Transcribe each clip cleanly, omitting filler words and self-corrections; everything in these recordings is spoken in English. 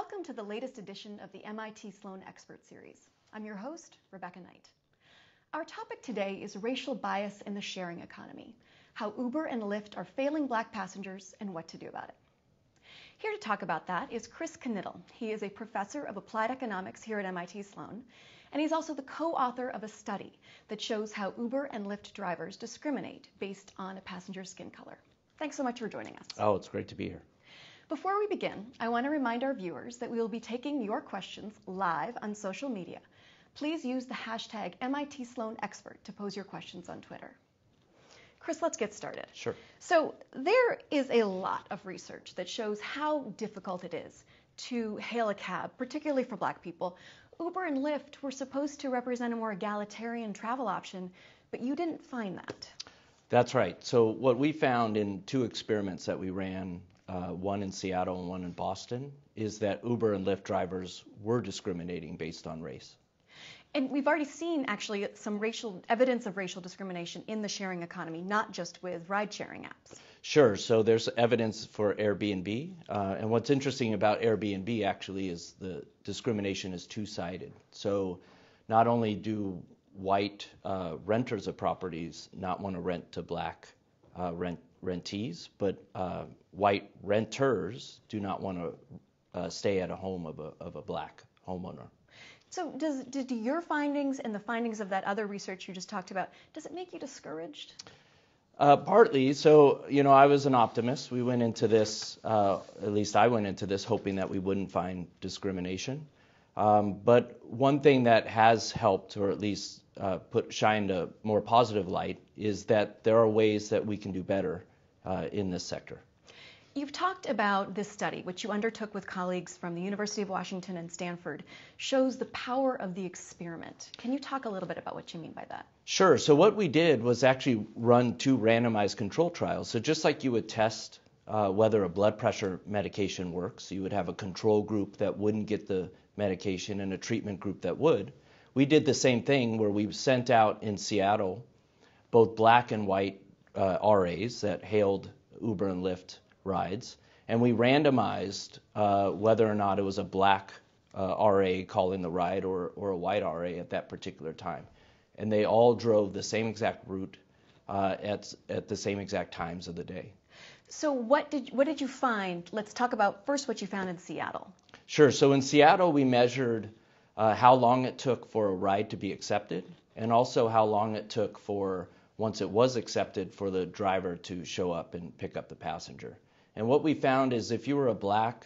Welcome to the latest edition of the MIT Sloan Expert Series. I'm your host, Rebecca Knight. Our topic today is racial bias in the sharing economy, how Uber and Lyft are failing black passengers and what to do about it. Here to talk about that is Christopher Knittel. He is a professor of applied economics here at MIT Sloan, and he's also the co-author of a study that shows how Uber and Lyft drivers discriminate based on a passenger's skin color. Thanks so much for joining us. Oh, it's great to be here. Before we begin, I want to remind our viewers that we will be taking your questions live on social media. Please use the hashtag MIT Sloan Expert to pose your questions on Twitter. Chris, let's get started. Sure. So there is a lot of research that shows how difficult it is to hail a cab, particularly for black people. Uber and Lyft were supposed to represent a more egalitarian travel option, but you didn't find that. That's right. So what we found in two experiments that we ran, one in Seattle and one in Boston, is that Uber and Lyft drivers were discriminating based on race. And we've already seen, actually, some evidence of racial discrimination in the sharing economy, not just with ride-sharing apps. Sure. So there's evidence for Airbnb. And what's interesting about Airbnb, actually, is the discrimination is two-sided. So not only do white renters of properties not want to rent to black rentees, but white renters do not want to stay at a home of a black homeowner. So do your findings and the findings of that other research you just talked about, does it make you discouraged? Partly. So, you know, I was an optimist. We went into this, at least I went into this, hoping that we wouldn't find discrimination. But one thing that has helped, or at least shined a more positive light, is that there are ways that we can do better in this sector. You've talked about this study, which you undertook with colleagues from the University of Washington and Stanford, shows the power of the experiment. Can you talk a little bit about what you mean by that? Sure. So what we did was actually run two randomized control trials. So just like you would test whether a blood pressure medication works, you would have a control group that wouldn't get the medication and a treatment group that would. We did the same thing where we sent out in Seattle both black and white RAs that hailed Uber and Lyft rides, and we randomized whether or not it was a black RA calling the ride or a white RA at that particular time. And they all drove the same exact route at the same exact times of the day. So what did you find? Let's talk about first what you found in Seattle. Sure. So in Seattle, we measured how long it took for a ride to be accepted, and also how long it took for, once it was accepted, for the driver to show up and pick up the passenger. And what we found is if you were a black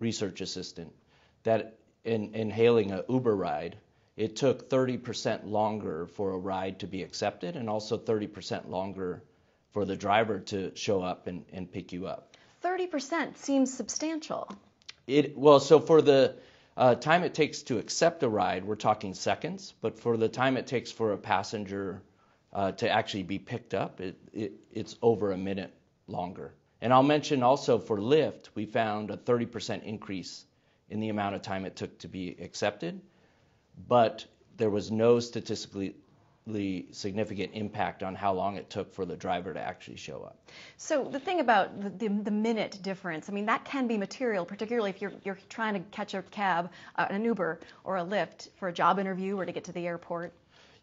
research assistant that in hailing an Uber ride, it took 30% longer for a ride to be accepted and also 30% longer for the driver to show up and pick you up. 30% seems substantial. So for the time it takes to accept a ride, we're talking seconds, but for the time it takes for a passenger to actually be picked up, it's over a minute longer. And I'll mention also for Lyft, we found a 30% increase in the amount of time it took to be accepted, but there was no statistically significant impact on how long it took for the driver to actually show up. So the thing about the minute difference, I mean, that can be material, particularly if you're trying to catch a cab, an Uber or a Lyft for a job interview or to get to the airport.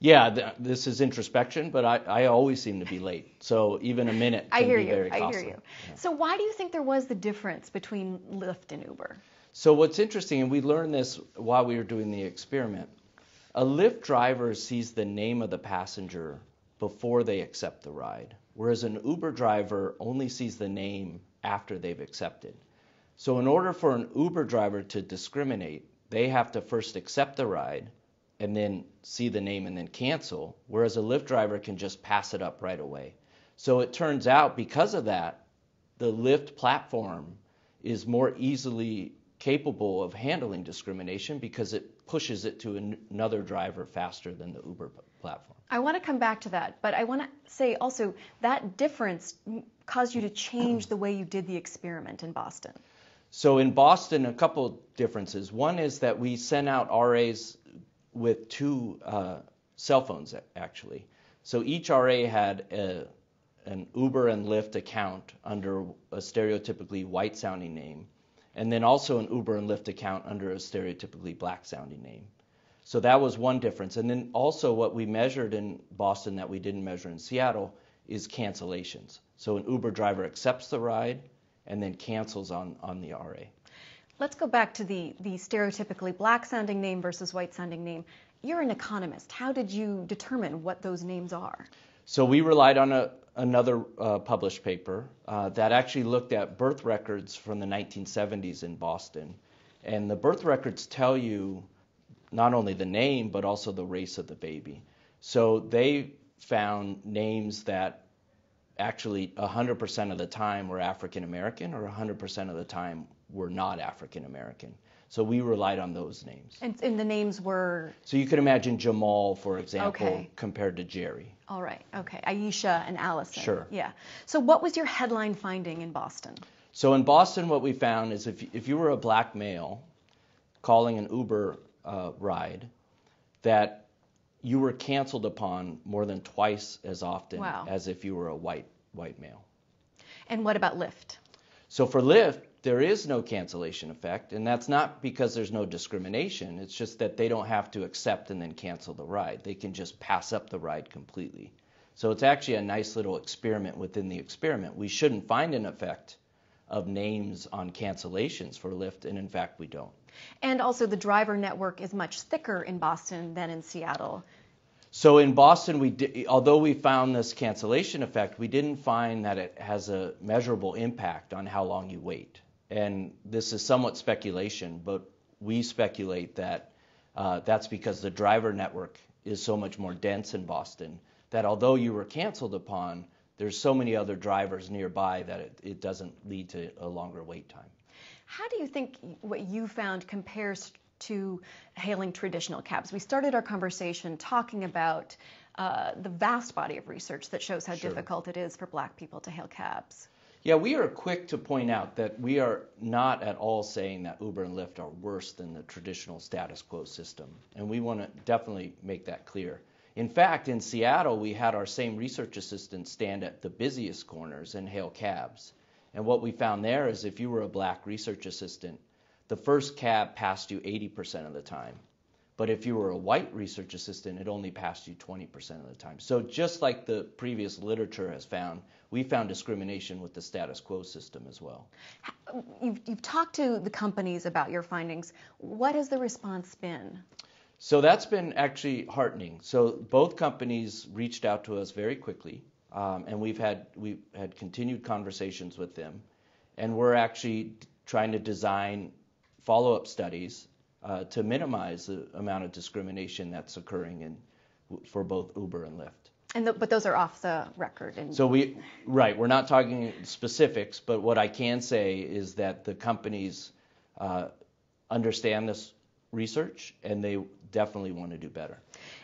Yeah, this is introspection, but I always seem to be late. So even a minute can be very costly. I hear you. Yeah. So why do you think there was the difference between Lyft and Uber? So what's interesting, and we learned this while we were doing the experiment, a Lyft driver sees the name of the passenger before they accept the ride, whereas an Uber driver only sees the name after they've accepted. So in order for an Uber driver to discriminate, they have to first accept the ride and then see the name and then cancel, whereas a Lyft driver can just pass it up right away. So it turns out because of that, the Lyft platform is more easily capable of handling discrimination because it pushes it to another driver faster than the Uber platform. I want to come back to that, but I want to say also that difference caused you to change the way you did the experiment in Boston. So in Boston, a couple differences. One is that we sent out RAs with two cell phones, actually. So each RA had an Uber and Lyft account under a stereotypically white-sounding name, and then also an Uber and Lyft account under a stereotypically black-sounding name. So that was one difference. And then also what we measured in Boston that we didn't measure in Seattle is cancellations. So an Uber driver accepts the ride and then cancels on the RA. Let's go back to the stereotypically black-sounding name versus white-sounding name. You're an economist. How did you determine what those names are? So we relied on another published paper that actually looked at birth records from the 1970s in Boston. And the birth records tell you not only the name, but also the race of the baby. So they found names that actually 100% of the time were African-American or 100% of the time were not African-American. So we relied on those names. And the names were? So you could imagine Jamal, for example, okay, compared to Jerry. All right, okay. Aisha and Allison. Sure. Yeah. So what was your headline finding in Boston? So in Boston, what we found is if you were a black male calling an Uber ride, that you were canceled upon more than twice as often, wow, as if you were a white male. And what about Lyft? So for Lyft, there is no cancellation effect, and that's not because there's no discrimination. It's just that they don't have to accept and then cancel the ride. They can just pass up the ride completely. So it's actually a nice little experiment within the experiment. We shouldn't find an effect of names on cancellations for Lyft, and in fact, we don't. And also the driver network is much thicker in Boston than in Seattle. So in Boston, although we found this cancellation effect, we didn't find that it has a measurable impact on how long you wait. And this is somewhat speculation, but we speculate that that's because the driver network is so much more dense in Boston that although you were canceled upon, there's so many other drivers nearby that it doesn't lead to a longer wait time. How do you think what you found compares to hailing traditional cabs? We started our conversation talking about the vast body of research that shows how, sure, difficult it is for black people to hail cabs. Yeah, we are quick to point out that we are not at all saying that Uber and Lyft are worse than the traditional status quo system, and we want to definitely make that clear. In fact, in Seattle, we had our same research assistants stand at the busiest corners and hail cabs. And what we found there is if you were a black research assistant, the first cab passed you 80% of the time. But if you were a white research assistant, it only passed you 20% of the time. So just like the previous literature has found, we found discrimination with the status quo system as well. You've talked to the companies about your findings. What has the response been? So that's been actually heartening. So both companies reached out to us very quickly, and we've had continued conversations with them. And we're actually trying to design follow-up studies to minimize the amount of discrimination that's occurring for both Uber and Lyft. But those are off the record. We're not talking specifics, but what I can say is that the companies understand this research, and they definitely want to do better.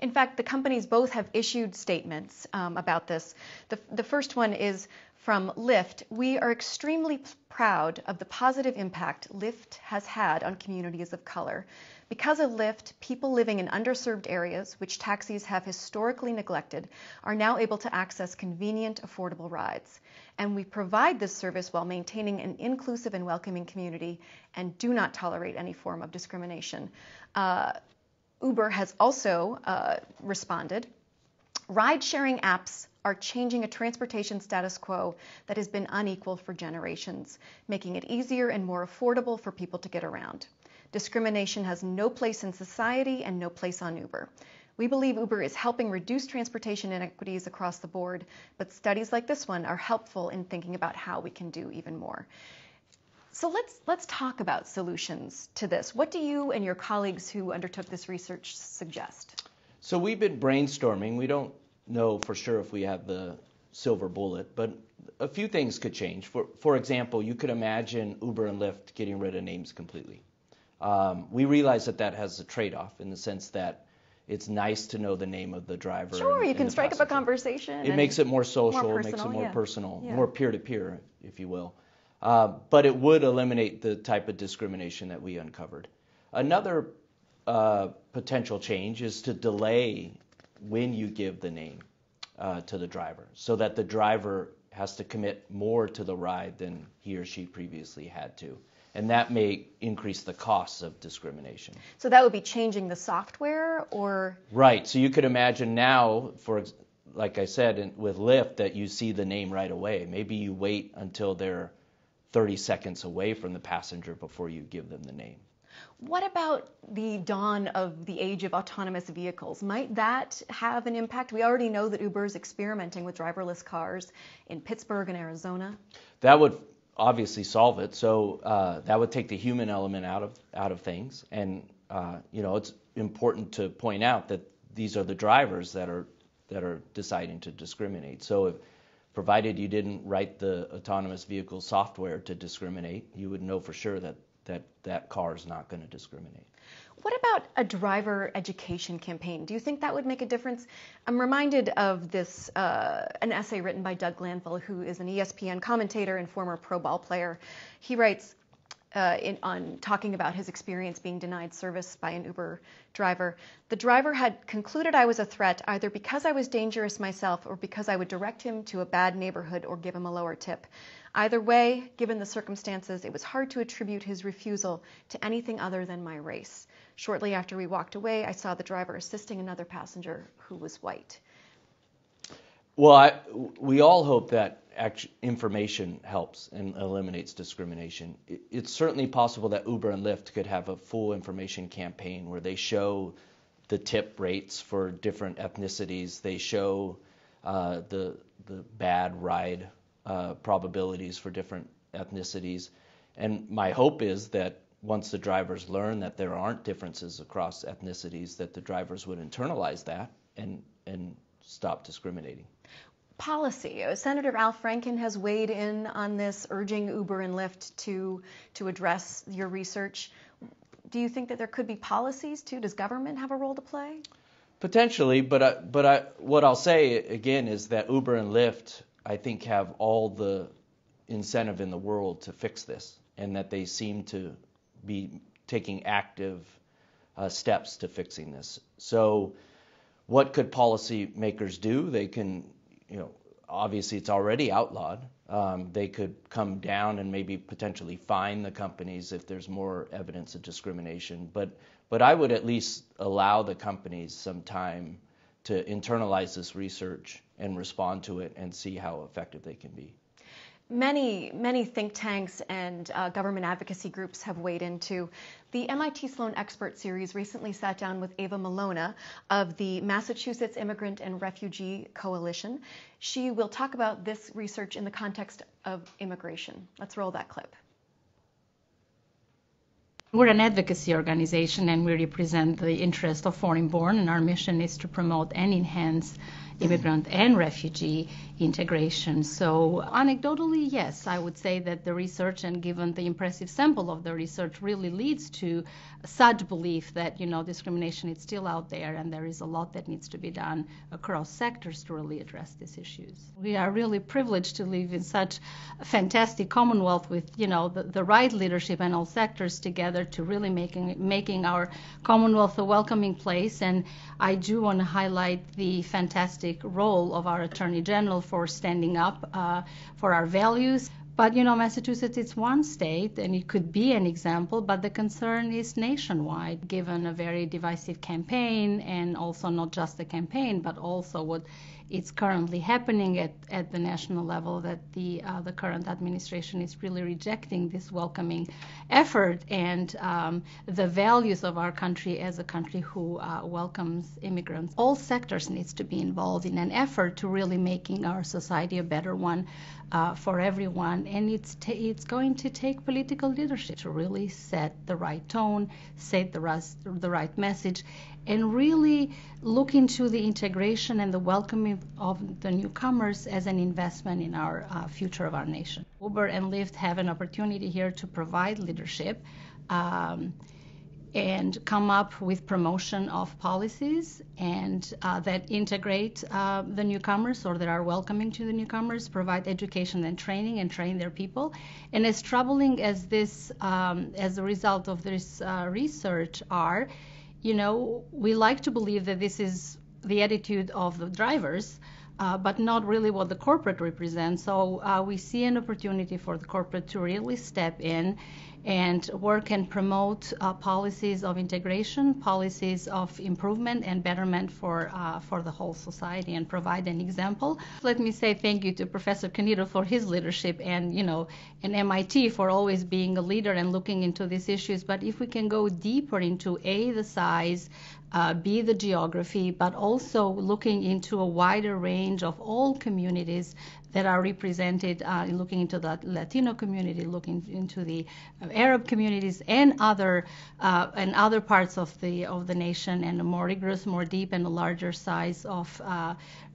In fact, the companies both have issued statements about this. The first one is from Lyft. We are extremely proud of the positive impact Lyft has had on communities of color. Because of Lyft, people living in underserved areas, which taxis have historically neglected, are now able to access convenient, affordable rides. And we provide this service while maintaining an inclusive and welcoming community and do not tolerate any form of discrimination. Uber has also responded. Ride-sharing apps are changing a transportation status quo that has been unequal for generations, making it easier and more affordable for people to get around. Discrimination has no place in society and no place on Uber. We believe Uber is helping reduce transportation inequities across the board, but studies like this one are helpful in thinking about how we can do even more. So let's talk about solutions to this. What do you and your colleagues who undertook this research suggest? So we've been brainstorming. We don't know for sure if we have the silver bullet, but a few things could change. For example, you could imagine Uber and Lyft getting rid of names completely. We realize that has a trade-off in the sense that it's nice to know the name of the driver. Sure, you can strike up a conversation. It makes it more social, more personal, more peer-to-peer, if you will. But it would eliminate the type of discrimination that we uncovered. Another potential change is to delay when you give the name to the driver so that the driver has to commit more to the ride than he or she previously had to. and that may increase the costs of discrimination. So that would be changing the software, or? Right. So you could imagine now, for like I said, with Lyft, that you see the name right away. Maybe you wait until they're 30 seconds away from the passenger before you give them the name. What about the dawn of the age of autonomous vehicles? Might that have an impact? We already know that Uber is experimenting with driverless cars in Pittsburgh and Arizona. That would obviously solve it. So that would take the human element out of things. And you know, it's important to point out that these are the drivers that are deciding to discriminate. So if, provided you didn't write the autonomous vehicle software to discriminate, you would know for sure that car is not going to discriminate. What about a driver education campaign? Do you think that would make a difference? I'm reminded of this, an essay written by Doug Glanville, who is an ESPN commentator and former pro ball player. He writes on talking about his experience being denied service by an Uber driver. The driver had concluded I was a threat either because I was dangerous myself or because I would direct him to a bad neighborhood or give him a lower tip. Either way, given the circumstances, it was hard to attribute his refusal to anything other than my race. Shortly after we walked away, I saw the driver assisting another passenger who was white. Well, we all hope that information helps and eliminates discrimination. It's certainly possible that Uber and Lyft could have a full information campaign where they show the tip rates for different ethnicities. They show the bad ride probabilities for different ethnicities. And my hope is that once the drivers learn that there aren't differences across ethnicities, that the drivers would internalize that and stop discriminating. Policy. Senator Al Franken has weighed in on this, urging Uber and Lyft to address your research. Do you think that there could be policies too? Does government have a role to play? Potentially, but what I'll say again is that Uber and Lyft, I think, have all the incentive in the world to fix this, and that they seem to be taking active steps to fixing this. So what could policymakers do? They can, you know, obviously it's already outlawed. They could come down and maybe potentially fine the companies if there's more evidence of discrimination. But I would at least allow the companies some time to internalize this research and respond to it and see how effective they can be. Many think tanks and government advocacy groups have weighed in too. The MIT Sloan Expert Series recently sat down with Ava Malona of the Massachusetts Immigrant and Refugee Coalition. She will talk about this research in the context of immigration. Let's roll that clip. We're an advocacy organization and we represent the interest of foreign-born, and our mission is to promote and enhance immigrant and refugee integration. So anecdotally, yes, I would say that the research, and given the impressive sample of the research, really leads to such belief that, you know, discrimination is still out there and there is a lot that needs to be done across sectors to really address these issues. We are really privileged to live in such a fantastic commonwealth with, you know, the right leadership and all sectors together to really making our Commonwealth a welcoming place. And I do want to highlight the fantastic role of our Attorney General for standing up for our values. But, you know, Massachusetts is one state, and it could be an example, but the concern is nationwide, given a very divisive campaign, and also not just the campaign, but also what is currently happening at the national level, that the current administration is really rejecting this welcoming effort and the values of our country as a country who welcomes immigrants. All sectors needs to be involved in an effort to really making our society a better one for everyone. And it's going to take political leadership to really set the right tone, set the right message, and really look into the integration and the welcoming of the newcomers as an investment in our future of our nation. Uber and Lyft have an opportunity here to provide leadership and come up with promotion of policies and that integrate the newcomers, or that are welcoming to the newcomers, provide education and training, and train their people. And as troubling as this, as a result of this research are, you know, we like to believe that this is the attitude of the drivers, but not really what the corporate represents. So we see an opportunity for the corporate to really step in and work and promote policies of integration, policies of improvement and betterment for the whole society, and provide an example. Let me say thank you to Professor Knittel for his leadership and, you know, and MIT for always being a leader and looking into these issues. But if we can go deeper into A, the size, B, the geography, but also looking into a wider range of all communities that are represented, looking into the Latino community, looking into the Arab communities and other parts of the nation, and a more rigorous, more deep, and a larger size of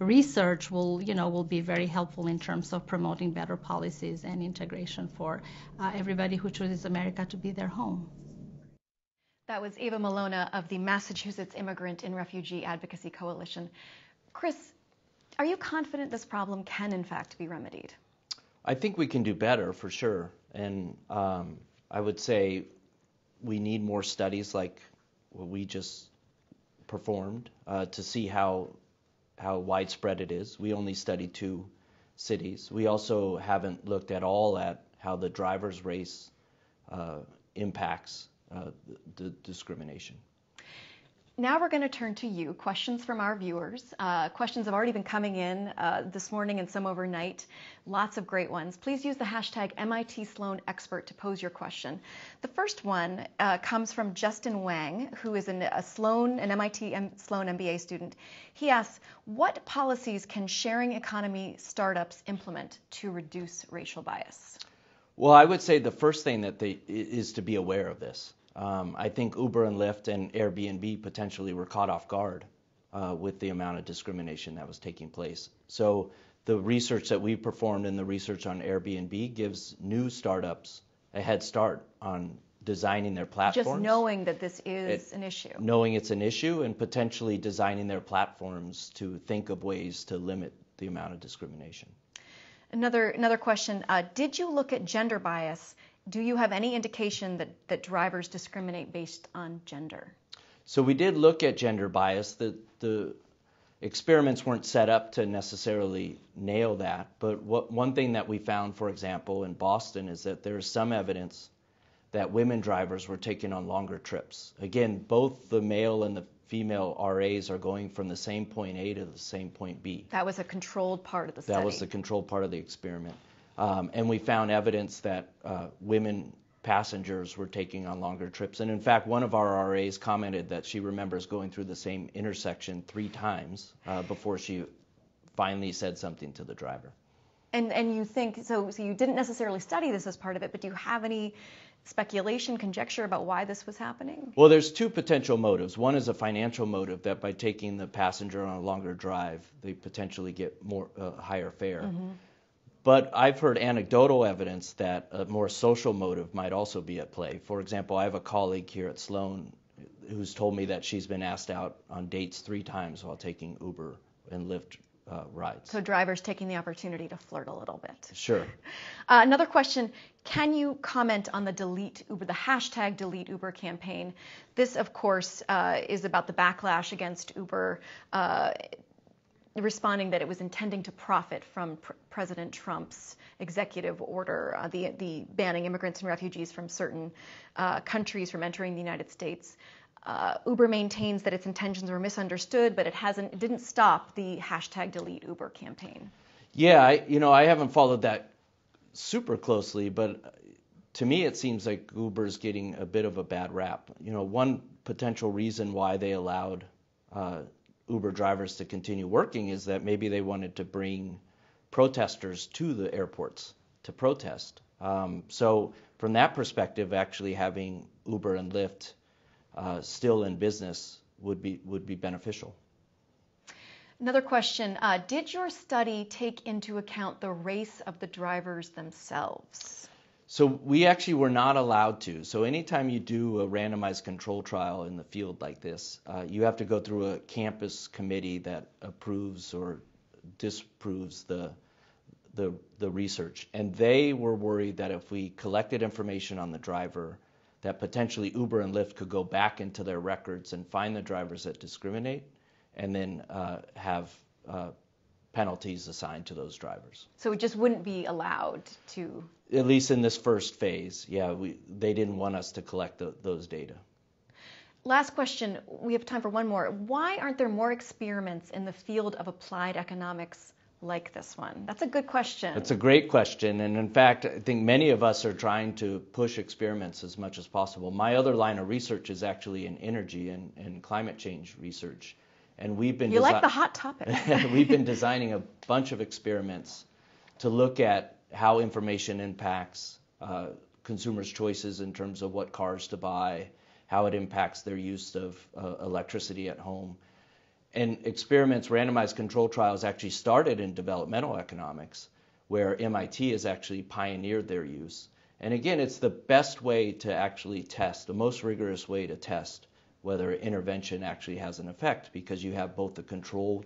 research will be very helpful in terms of promoting better policies and integration for everybody who chooses America to be their home. That was Ava Malona of the Massachusetts Immigrant and Refugee Advocacy Coalition. Chris, are you confident this problem can, in fact, be remedied? I think we can do better, for sure. And I would say we need more studies like what we just performed to see how widespread it is. We only studied 2 cities. We also haven't looked at all at how the driver's race impacts the discrimination. Now we're going to turn to you. Questions from our viewers. Questions have already been coming in this morning and some overnight. Lots of great ones. Please use the hashtag MIT Sloan Expert to pose your question. The first one comes from Justin Wang, who is an MIT Sloan MBA student. He asks, what policies can sharing economy startups implement to reduce racial bias? Well, I would say the first thing is to be aware of this. I think Uber and Lyft and Airbnb potentially were caught off guard with the amount of discrimination that was taking place. So the research that we performed and the research on Airbnb gives new startups a head start on designing their platforms. Just knowing that this is an issue. Knowing it's an issue and potentially designing their platforms to think of ways to limit the amount of discrimination. Another question, did you look at gender bias? Do you have any indication that drivers discriminate based on gender? So we did look at gender bias. The experiments weren't set up to necessarily nail that, but one thing that we found, for example, in Boston is that there is some evidence that women drivers were taken on longer trips. Again, both the male and the female RAs are going from the same point A to the same point B. That was a controlled part of the study. That was the controlled part of the experiment. And we found evidence that women passengers were taking on longer trips. And in fact, one of our RAs commented that she remembers going through the same intersection 3 times before she finally said something to the driver. And you think, so you didn't necessarily study this as part of it, but do you have any speculation, conjecture about why this was happening? Well, there's 2 potential motives. One is a financial motive that by taking the passenger on a longer drive, they potentially get more higher fare. Mm-hmm. But I've heard anecdotal evidence that a more social motive might also be at play. For example, I have a colleague here at Sloan who's told me that she's been asked out on dates 3 times while taking Uber and Lyft rides. So drivers taking the opportunity to flirt a little bit. Sure. Another question, can you comment on the Delete Uber, the hashtag Delete Uber campaign? This, of course, is about the backlash against Uber responding that it was intending to profit from President Trump's executive order, the banning immigrants and refugees from certain countries from entering the United States. Uber maintains that its intentions were misunderstood, but it didn't stop the hashtag Delete Uber campaign. Yeah, I haven't followed that super closely, but to me it seems like Uber's getting a bit of a bad rap. One potential reason why they allowed Uber drivers to continue working is that maybe they wanted to bring protesters to the airports to protest. So from that perspective, actually having Uber and Lyft still in business would be beneficial. Another question, did your study take into account the race of the drivers themselves? So we actually were not allowed to. So anytime you do a randomized control trial in the field like this, you have to go through a campus committee that approves or disapproves the research. And they were worried that if we collected information on the driver, that potentially Uber and Lyft could go back into their records and find the drivers that discriminate and then have penalties assigned to those drivers. So it just wouldn't be allowed to... At least in this first phase, yeah, they didn't want us to collect those data. Last question. We have time for one more. Why aren't there more experiments in the field of applied economics like this one? That's a good question. That's a great question. And in fact, I think many of us are trying to push experiments as much as possible. My other line of research is actually in energy and climate change research. And we've been... You like the hot topic. We've been designing a bunch of experiments to look at how information impacts consumers' choices in terms of what cars to buy, how it impacts their use of electricity at home. And experiments, randomized control trials, actually started in developmental economics, where MIT has actually pioneered their use. And again, it's the best way to actually test, the most rigorous way to test whether intervention actually has an effect, because you have both the control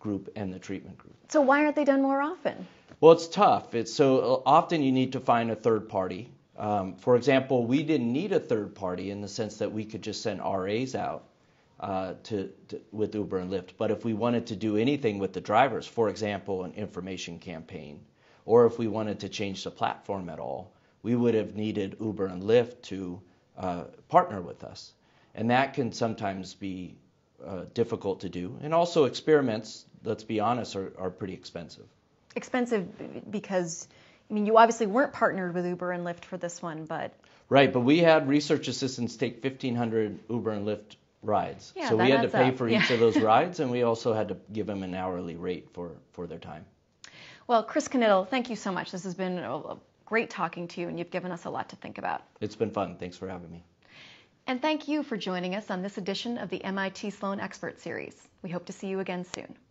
group and the treatment group. So why aren't they done more often? Well, it's tough. It's so often you need to find a third party. For example, we didn't need a third party in the sense that we could just send RAs out with Uber and Lyft. But if we wanted to do anything with the drivers, for example, an information campaign, or if we wanted to change the platform at all, we would have needed Uber and Lyft to partner with us. And that can sometimes be difficult to do. And also experiments, let's be honest, are pretty expensive. Expensive because, I mean, you obviously weren't partnered with Uber and Lyft for this one, but... Right, but we had research assistants take 1,500 Uber and Lyft rides. Yeah, so we had to pay for each of those rides, and we also had to give them an hourly rate for their time. Well, Chris Knittel, thank you so much. This has been great talking to you, and you've given us a lot to think about. It's been fun. Thanks for having me. And thank you for joining us on this edition of the MIT Sloan Expert Series. We hope to see you again soon.